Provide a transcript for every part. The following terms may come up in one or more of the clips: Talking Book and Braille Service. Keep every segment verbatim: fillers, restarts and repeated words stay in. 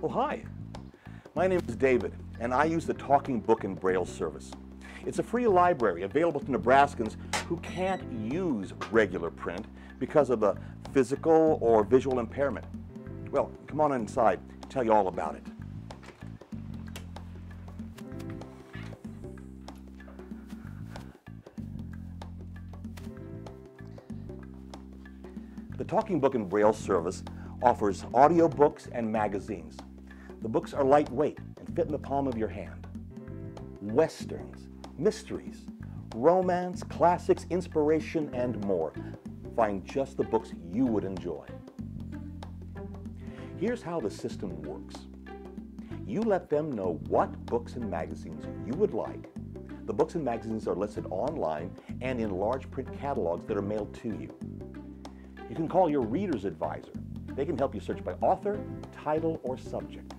Well, hi, my name is David, and I use the Talking Book and Braille Service. It's a free library available to Nebraskans who can't use regular print because of a physical or visual impairment. Well, come on inside, I'll tell you all about it. The Talking Book and Braille Service offers audiobooks and magazines. The books are lightweight and fit in the palm of your hand. Westerns, mysteries, romance, classics, inspiration, and more. Find just the books you would enjoy. Here's how the system works. You let them know what books and magazines you would like. The books and magazines are listed online and in large print catalogs that are mailed to you. You can call your reader's advisor. They can help you search by author, title, or subject.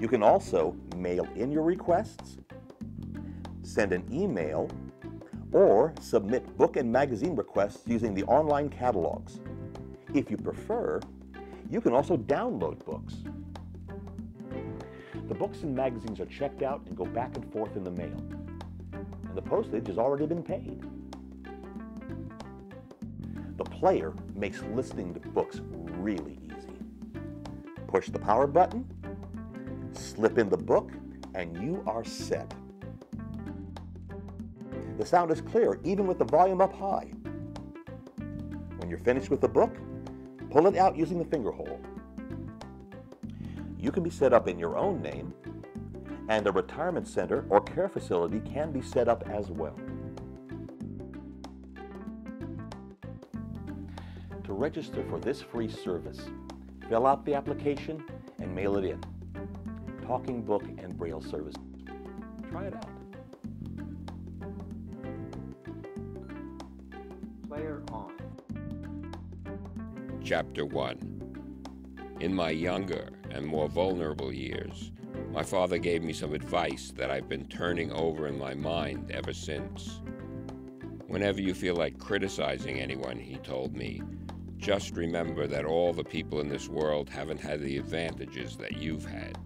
You can also mail in your requests, send an email, or submit book and magazine requests using the online catalogs. If you prefer, you can also download books. The books and magazines are checked out and go back and forth in the mail. And the postage has already been paid. The player makes listening to books really easy. Push the power button, slip in the book, and you are set. The sound is clear, even with the volume up high. When you're finished with the book, pull it out using the finger hole. You can be set up in your own name, and a retirement center or care facility can be set up as well. To register for this free service, fill out the application and mail it in. Talking Book and Braille Service. Try it out. Player on. Chapter one. In my younger and more vulnerable years, my father gave me some advice that I've been turning over in my mind ever since. Whenever you feel like criticizing anyone, he told me, just remember that all the people in this world haven't had the advantages that you've had.